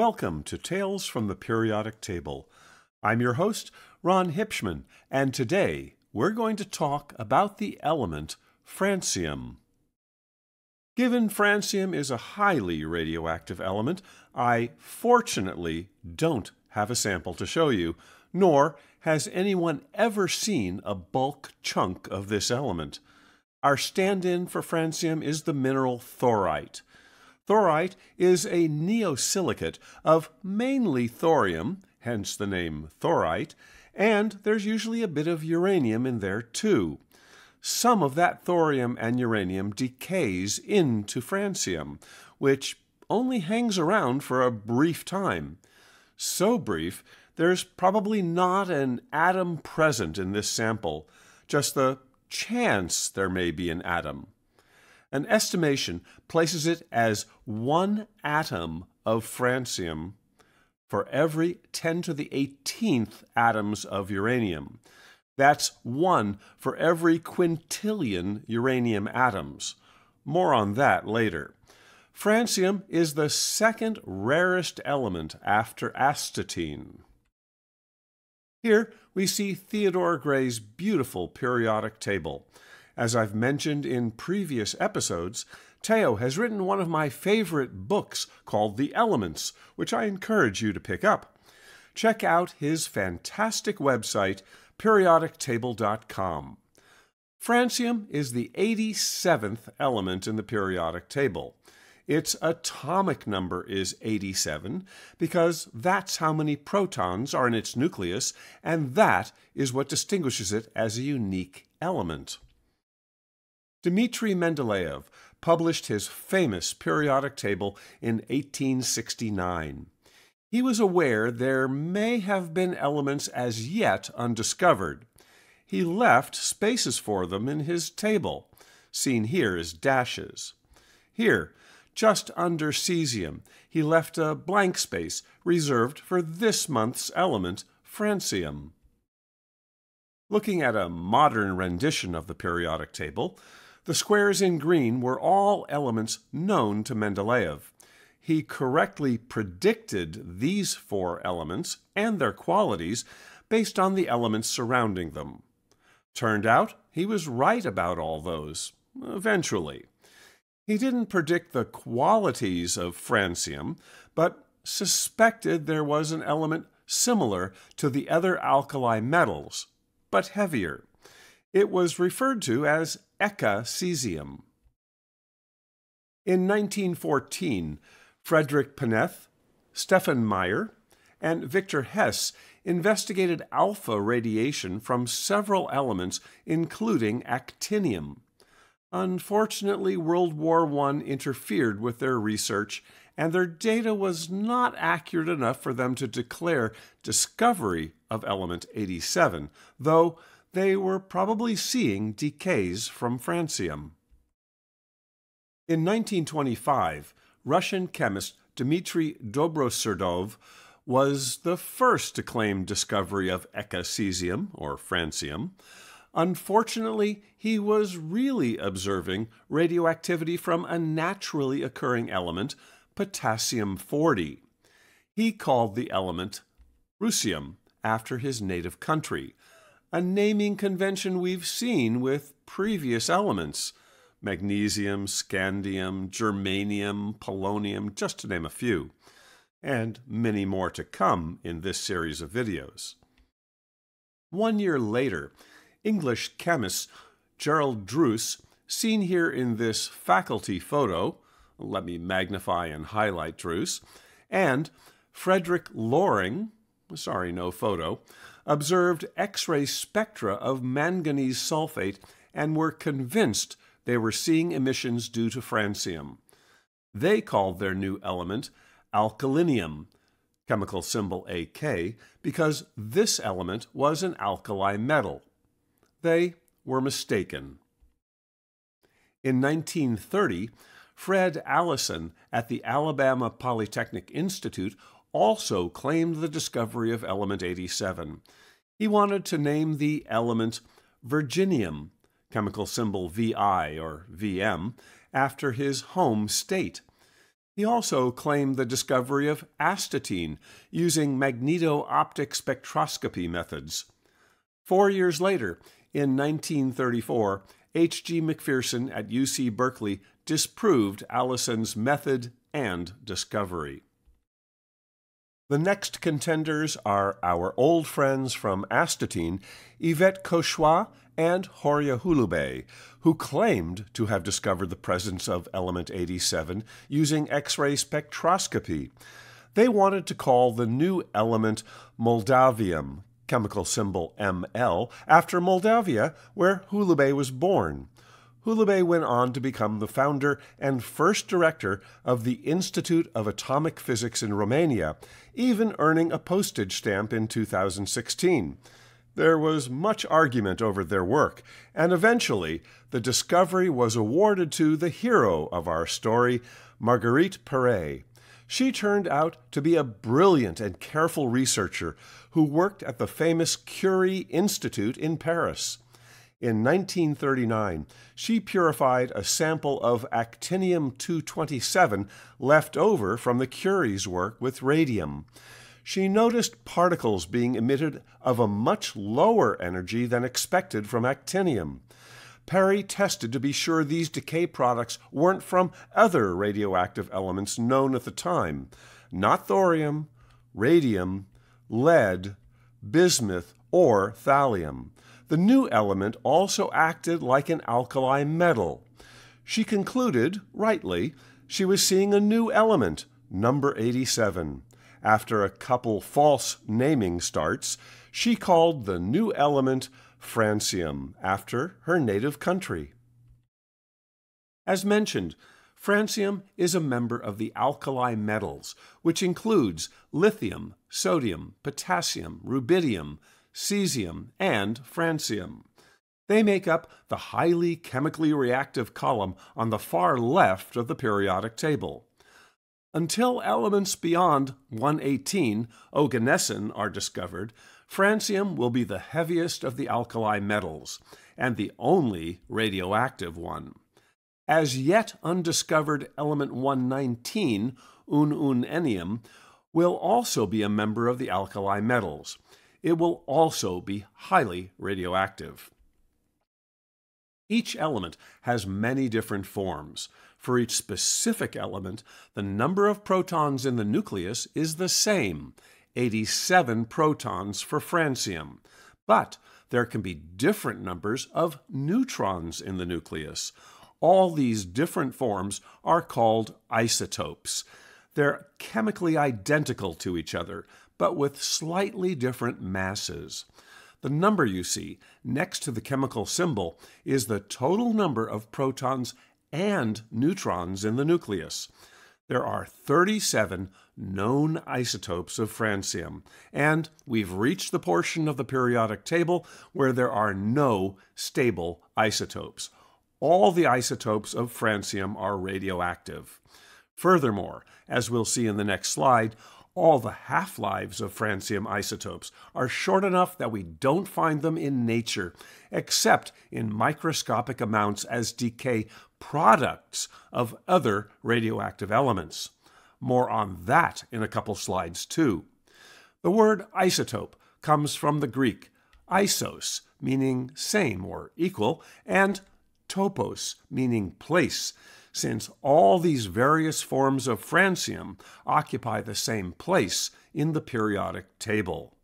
Welcome to Tales from the Periodic Table. I'm your host, Ron Hipschman, and today we're going to talk about the element francium. Given francium is a highly radioactive element, I fortunately don't have a sample to show you, nor has anyone ever seen a bulk chunk of this element. Our stand-in for francium is the mineral thorite. Thorite is a neosilicate of mainly thorium, hence the name thorite, and there's usually a bit of uranium in there too. Some of that thorium and uranium decays into francium, which only hangs around for a brief time. So brief, there's probably not an atom present in this sample, just the chance there may be an atom. An estimation places it as one atom of francium for every 10 to the 18th atoms of uranium. That's one for every quintillion uranium atoms. More on that later. Francium is the second rarest element after astatine. Here we see Theodore Gray's beautiful periodic table. As I've mentioned in previous episodes, Theo has written one of my favorite books called The Elements, which I encourage you to pick up. Check out his fantastic website, periodictable.com. Francium is the 87th element in the periodic table. Its atomic number is 87 because that's how many protons are in its nucleus, and that is what distinguishes it as a unique element. Dmitri Mendeleev published his famous periodic table in 1869. He was aware there may have been elements as yet undiscovered. He left spaces for them in his table, seen here as dashes. Here, just under cesium, he left a blank space reserved for this month's element, francium. Looking at a modern rendition of the periodic table, the squares in green were all elements known to Mendeleev. He correctly predicted these four elements and their qualities based on the elements surrounding them. Turned out, he was right about all those, eventually. He didn't predict the qualities of francium, but suspected there was an element similar to the other alkali metals, but heavier. It was referred to as eka-cesium. In 1914, Frederick Paneth, Stefan Meyer, and Victor Hess investigated alpha radiation from several elements, including actinium. Unfortunately, World War I interfered with their research, and their data was not accurate enough for them to declare discovery of element 87, though they were probably seeing decays from francium. In 1925, Russian chemist Dmitry Dobroserdov was the first to claim discovery of eka-cesium, or francium. Unfortunately, he was really observing radioactivity from a naturally occurring element, potassium-40. He called the element Rubidium, after his native country, a naming convention we've seen with previous elements, magnesium, scandium, germanium, polonium, just to name a few, and many more to come in this series of videos. 1 year later, English chemist Gerald Druce, seen here in this faculty photo, let me magnify and highlight Druce, and Frederick Loring, sorry, no photo, observed X-ray spectra of manganese sulfate and were convinced they were seeing emissions due to francium. They called their new element alkalinium, chemical symbol AK, because this element was an alkali metal. They were mistaken. In 1930, Fred Allison at the Alabama Polytechnic Institute also claimed the discovery of element 87. He wanted to name the element virginium, chemical symbol VI or VM, after his home state. He also claimed the discovery of astatine using magneto-optic spectroscopy methods. 4 years later, in 1934, H.G. McPherson at UC Berkeley disproved Allison's method and discovery. The next contenders are our old friends from astatine, Yvette Cauchois and Horia Hulubei, who claimed to have discovered the presence of element 87 using X-ray spectroscopy. They wanted to call the new element Moldavium, chemical symbol ML, after Moldavia, where Hulubei was born. Hulubei went on to become the founder and first director of the Institute of Atomic Physics in Romania, even earning a postage stamp in 2016. There was much argument over their work, and eventually the discovery was awarded to the hero of our story, Marguerite Perey. She turned out to be a brilliant and careful researcher who worked at the famous Curie Institute in Paris. In 1939, she purified a sample of actinium-227 left over from the Curie's work with radium. She noticed particles being emitted of a much lower energy than expected from actinium. Perey tested to be sure these decay products weren't from other radioactive elements known at the time, not thorium, radium, lead, bismuth, or thallium. The new element also acted like an alkali metal. She concluded, rightly, she was seeing a new element, number 87. After a couple false naming starts, she called the new element Francium, after her native country. As mentioned, francium is a member of the alkali metals, which includes lithium, sodium, potassium, rubidium, cesium, and francium. They make up the highly chemically reactive column on the far left of the periodic table. Until elements beyond 118, oganesson, are discovered, francium will be the heaviest of the alkali metals, and the only radioactive one. As yet undiscovered element 119, ununennium, will also be a member of the alkali metals. It will also be highly radioactive. Each element has many different forms. For each specific element, the number of protons in the nucleus is the same, 87 protons for francium. But there can be different numbers of neutrons in the nucleus. All these different forms are called isotopes. They're chemically identical to each other, but with slightly different masses. The number you see next to the chemical symbol is the total number of protons and neutrons in the nucleus. There are 37 known isotopes of francium, and we've reached the portion of the periodic table where there are no stable isotopes. All the isotopes of francium are radioactive. Furthermore, as we'll see in the next slide, all the half-lives of francium isotopes are short enough that we don't find them in nature, except in microscopic amounts as decay products of other radioactive elements. More on that in a couple slides too. The word isotope comes from the Greek isos, meaning same or equal, and topos, meaning place, since all these various forms of francium occupy the same place in the periodic table.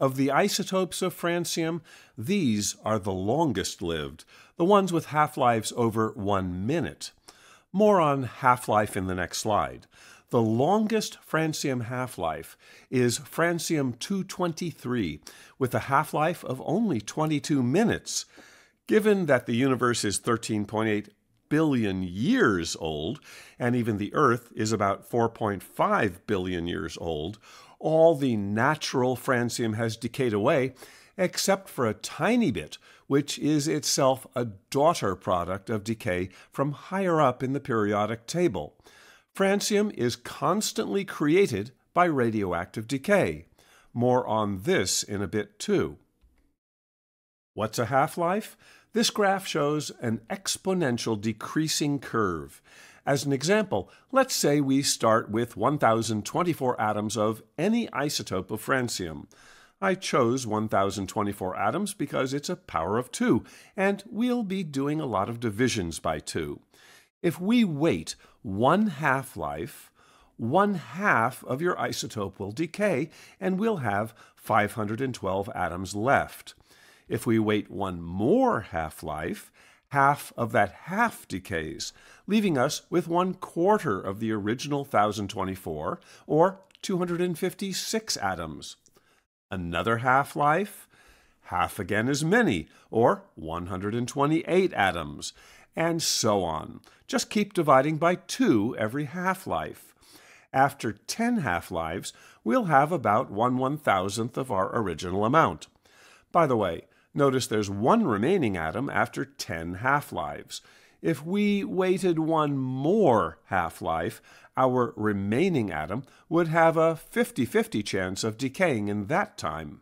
Of the isotopes of francium, these are the longest-lived, the ones with half-lives over 1 minute. More on half-life in the next slide. The longest francium half-life is francium-223, with a half-life of only 22 minutes. Given that the universe is 13.8 billion years old, and even the Earth is about 4.5 billion years old, all the natural francium has decayed away, except for a tiny bit, which is itself a daughter product of decay from higher up in the periodic table. Francium is constantly created by radioactive decay. More on this in a bit too. What's a half-life? This graph shows an exponential decreasing curve. As an example, let's say we start with 1024 atoms of any isotope of francium. I chose 1024 atoms because it's a power of 2, and we'll be doing a lot of divisions by 2. If we wait one half-life, one half of your isotope will decay, and we'll have 512 atoms left. If we wait one more half-life, half of that half decays, leaving us with 1/4 of the original 1024, or 256 atoms. Another half-life, half again as many, or 128 atoms, and so on. Just keep dividing by 2 every half-life. After 10 half-lives, we'll have about 1/1000th of our original amount. By the way, notice there's one remaining atom after 10 half-lives. If we waited one more half-life, our remaining atom would have a 50-50 chance of decaying in that time.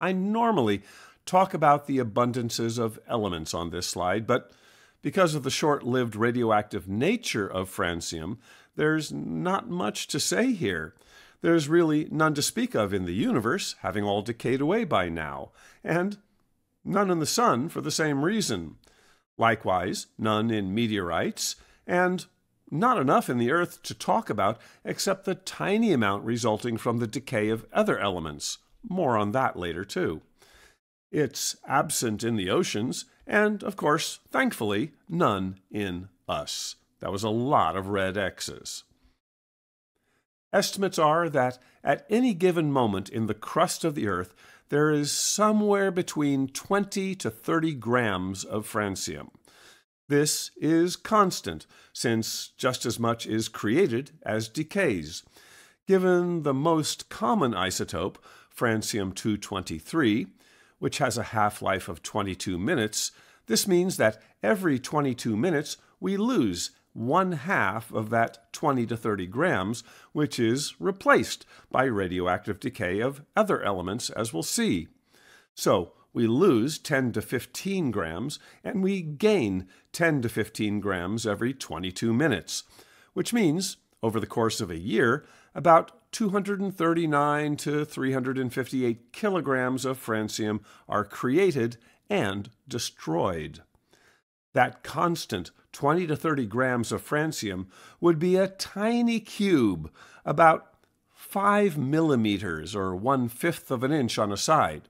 I normally talk about the abundances of elements on this slide, but because of the short-lived radioactive nature of francium, there's not much to say here. There's really none to speak of in the universe, having all decayed away by now, and none in the sun for the same reason. Likewise, none in meteorites, and not enough in the Earth to talk about except the tiny amount resulting from the decay of other elements. More on that later, too. It's absent in the oceans, and, of course, thankfully, none in us. That was a lot of red X's. Estimates are that at any given moment in the crust of the Earth, there is somewhere between 20 to 30 grams of francium. This is constant, since just as much is created as decays. Given the most common isotope, francium-223, which has a half-life of 22 minutes, this means that every 22 minutes we lose 1/2 of that 20 to 30 grams, which is replaced by radioactive decay of other elements, as we'll see. So we lose 10 to 15 grams, and we gain 10 to 15 grams every 22 minutes, which means, over the course of a year, about 239 to 358 kilograms of francium are created and destroyed. That constant 20 to 30 grams of francium would be a tiny cube, about 5 millimeters or 1/5 of an inch on a side.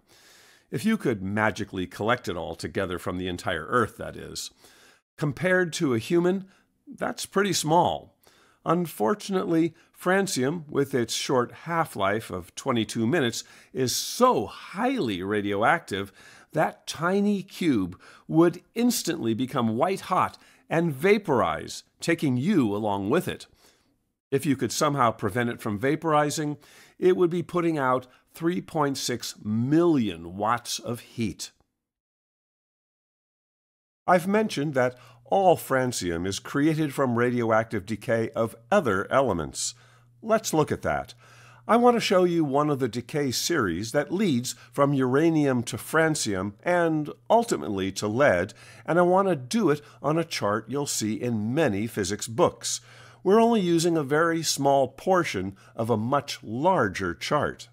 If you could magically collect it all together from the entire Earth, that is. Compared to a human, that's pretty small. Unfortunately, francium, with its short half-life of 22 minutes, is so highly radioactive that tiny cube would instantly become white-hot and vaporize, taking you along with it. If you could somehow prevent it from vaporizing, it would be putting out 3.6 million watts of heat. I've mentioned that all francium is created from radioactive decay of other elements. Let's look at that. I want to show you one of the decay series that leads from uranium to francium and ultimately to lead, and I want to do it on a chart you'll see in many physics books. We're only using a very small portion of a much larger chart.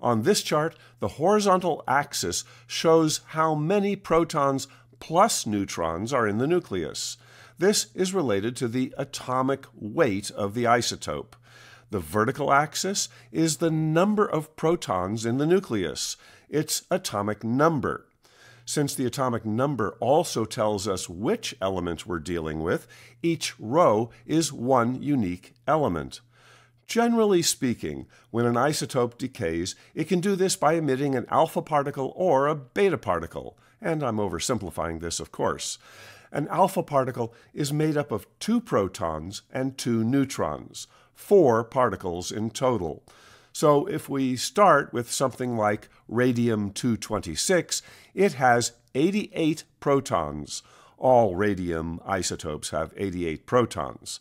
On this chart, the horizontal axis shows how many protons plus neutrons are in the nucleus. This is related to the atomic weight of the isotope. The vertical axis is the number of protons in the nucleus, its atomic number. Since the atomic number also tells us which element we're dealing with, each row is one unique element. Generally speaking, when an isotope decays, it can do this by emitting an alpha particle or a beta particle. And I'm oversimplifying this, of course. An alpha particle is made up of 2 protons and 2 neutrons. 4 particles in total. So if we start with something like radium-226, it has 88 protons. All radium isotopes have 88 protons.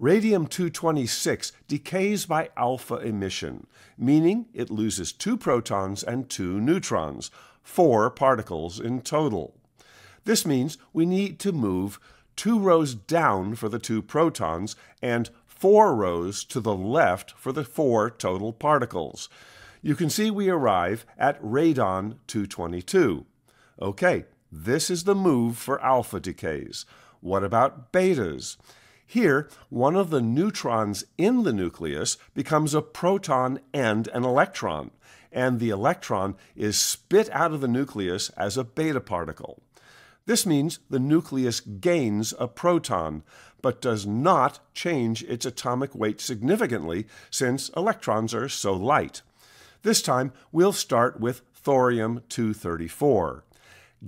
Radium-226 decays by alpha emission, meaning it loses 2 protons and 2 neutrons, 4 particles in total. This means we need to move 2 rows down for the 2 protons and 4 rows to the left for the 4 total particles. You can see we arrive at radon-222. Okay, this is the move for alpha decays. What about betas? Here, one of the neutrons in the nucleus becomes a proton and an electron, and the electron is spit out of the nucleus as a beta particle. This means the nucleus gains a proton, but does not change its atomic weight significantly since electrons are so light. This time, we'll start with thorium-234.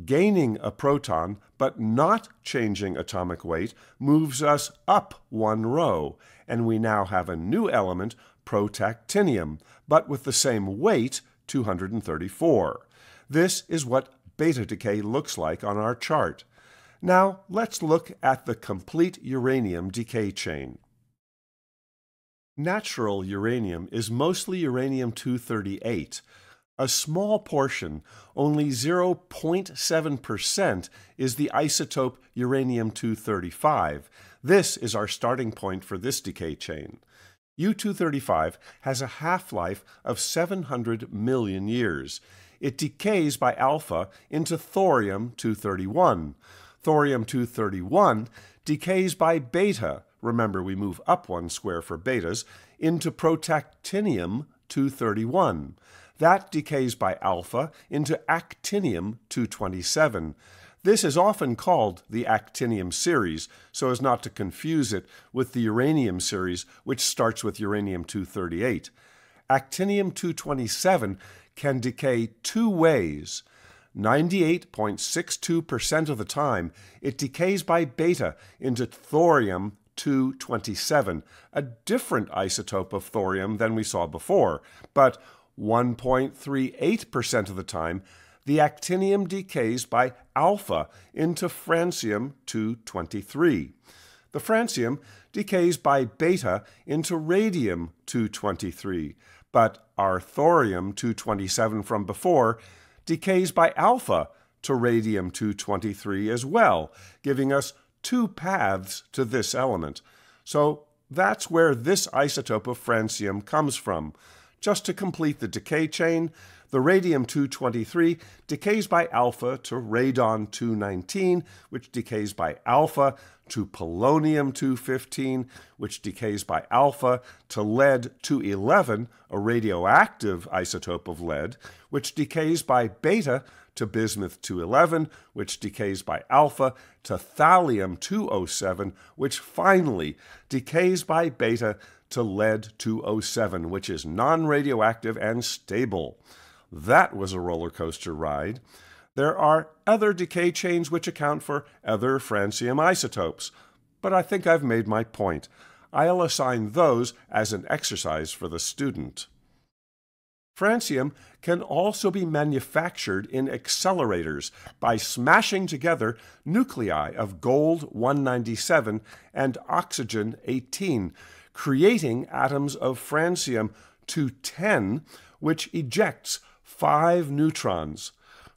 Gaining a proton, but not changing atomic weight, moves us up 1 row, and we now have a new element, protactinium, but with the same weight, 234. This is what beta decay looks like on our chart. Now, let's look at the complete uranium decay chain. Natural uranium is mostly uranium-238. A small portion, only 0.7%, is the isotope uranium-235. This is our starting point for this decay chain. U-235 has a half-life of 700 million years. It decays by alpha into thorium-231. Thorium-231 decays by beta, remember we move up 1 square for betas, into protactinium-231. That decays by alpha into actinium-227. This is often called the actinium series, so as not to confuse it with the uranium series, which starts with uranium-238. Actinium-227 can decay 2 ways. 98.62% of the time, it decays by beta into thorium-227, a different isotope of thorium than we saw before, but 1.38% of the time, the actinium decays by alpha into francium-223. The francium decays by beta into radium-223, but our thorium-227 from before decays by alpha to radium-223 as well, giving us 2 paths to this element. So that's where this isotope of francium comes from. Just to complete the decay chain, the radium-223 decays by alpha to radon-219, which decays by alpha to polonium-215, which decays by alpha to lead-211, a radioactive isotope of lead, which decays by beta to bismuth-211, which decays by alpha to thallium-207, which finally decays by beta to lead-207, which is non-radioactive and stable. That was a roller coaster ride. There are other decay chains which account for other francium isotopes, but I think I've made my point. I'll assign those as an exercise for the student. Francium can also be manufactured in accelerators by smashing together nuclei of gold-197 and oxygen-18, creating atoms of francium-210, which ejects 5 neutrons.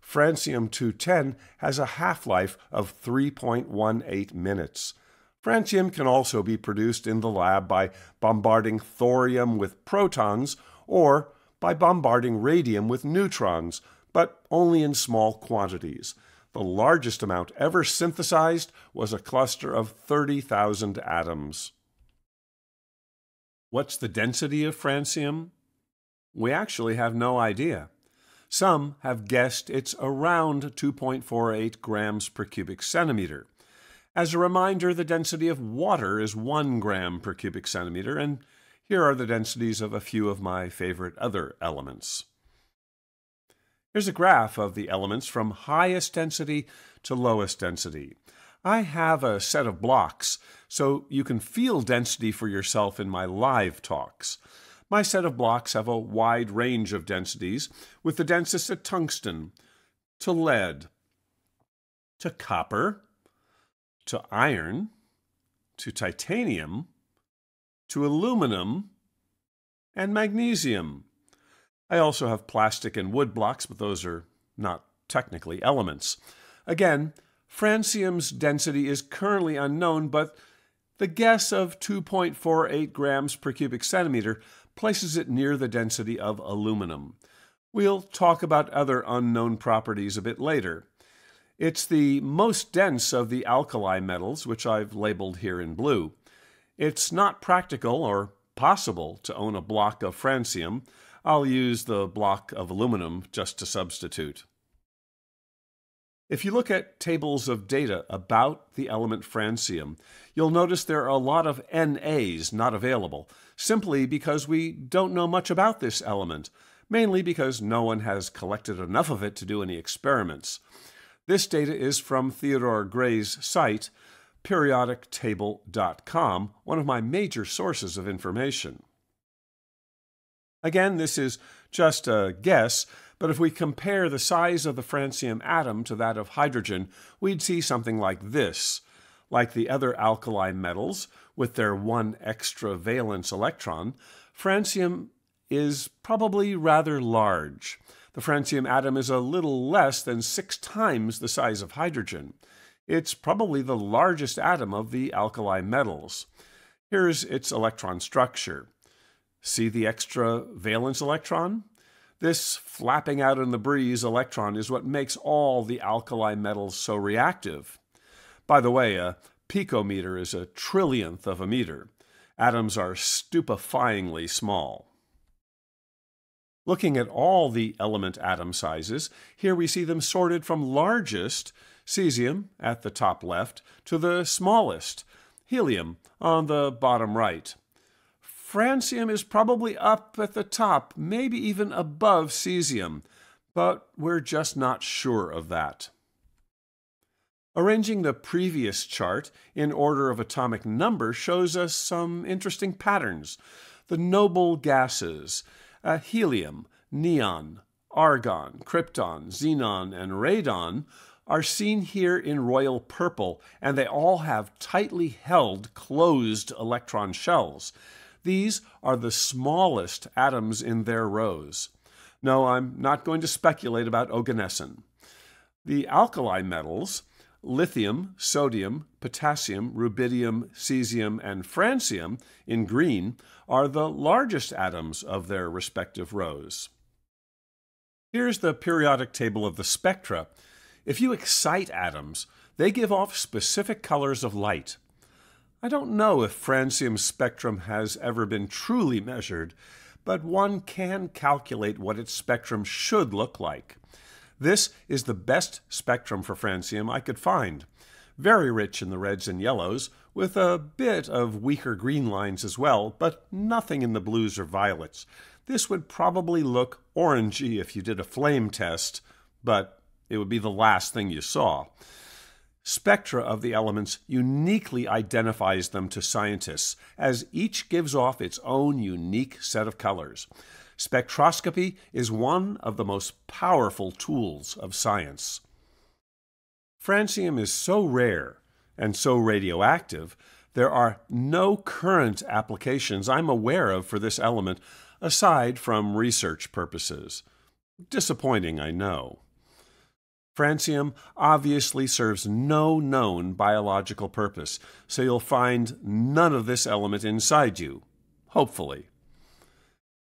Francium-210 has a half-life of 3.18 minutes. Francium can also be produced in the lab by bombarding thorium with protons or by bombarding radium with neutrons, but only in small quantities. The largest amount ever synthesized was a cluster of 30,000 atoms. What's the density of francium? We actually have no idea. Some have guessed it's around 2.48 grams per cubic centimeter. As a reminder, the density of water is 1 gram per cubic centimeter, and here are the densities of a few of my favorite other elements. Here's a graph of the elements from highest density to lowest density. I have a set of blocks, so you can feel density for yourself in my live talks. My set of blocks have a wide range of densities, with the densest at tungsten, to lead, to copper, to iron, to titanium, to aluminum and magnesium. I also have plastic and wood blocks, but those are not technically elements. Again, francium's density is currently unknown, but the guess of 2.48 grams per cubic centimeter places it near the density of aluminum. We'll talk about other unknown properties a bit later. It's the most dense of the alkali metals, which I've labeled here in blue. It's not practical or possible to own a block of francium. I'll use the block of aluminum just to substitute. If you look at tables of data about the element francium, you'll notice there are a lot of NAs not available, simply because we don't know much about this element, mainly because no one has collected enough of it to do any experiments. This data is from Theodore Gray's site, periodictable.com, one of my major sources of information. Again, this is just a guess, but if we compare the size of the francium atom to that of hydrogen, we'd see something like this. Like the other alkali metals, with their one extra valence electron, francium is probably rather large. The francium atom is a little less than 6 times the size of hydrogen. It's probably the largest atom of the alkali metals. Here's its electron structure. See the extra valence electron? This flapping out in the breeze electron is what makes all the alkali metals so reactive. By the way, a picometer is a trillionth of a meter. Atoms are stupefyingly small. Looking at all the element atom sizes, here we see them sorted from largest, cesium at the top left, to the smallest, helium on the bottom right. Francium is probably up at the top, maybe even above cesium, but we're just not sure of that. Arranging the previous chart in order of atomic number shows us some interesting patterns. The noble gases, helium, neon, argon, krypton, xenon, and radon are seen here in royal purple, and they all have tightly held closed electron shells. These are the smallest atoms in their rows. No, I'm not going to speculate about Oganesson. The alkali metals, lithium, sodium, potassium, rubidium, cesium, and francium, in green, are the largest atoms of their respective rows. Here's the periodic table of the spectra. If you excite atoms, they give off specific colors of light. I don't know if francium's spectrum has ever been truly measured, but one can calculate what its spectrum should look like. This is the best spectrum for francium I could find. Very rich in the reds and yellows, with a bit of weaker green lines as well, but nothing in the blues or violets. This would probably look orangey if you did a flame test, but it would be the last thing you saw. Spectra of the elements uniquely identifies them to scientists, as each gives off its own unique set of colors. Spectroscopy is one of the most powerful tools of science. Francium is so rare and so radioactive, there are no current applications I'm aware of for this element, aside from research purposes. Disappointing, I know. Francium obviously serves no known biological purpose, so you'll find none of this element inside you, hopefully.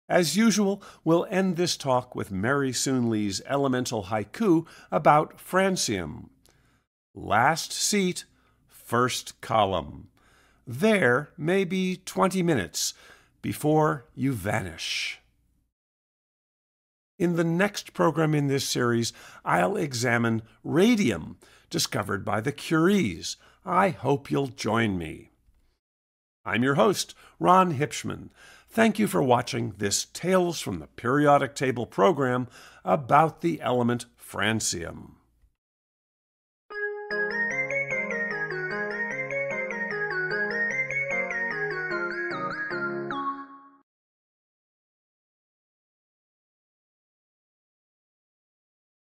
As usual, we'll end this talk with Mary Soonley's elemental haiku about francium. Last seat, first column. There may be 20 minutes before you vanish. In the next program in this series, I'll examine radium, discovered by the Curies. I hope you'll join me. I'm your host, Ron Hipschman. Thank you for watching this Tales from the Periodic Table program about the element francium.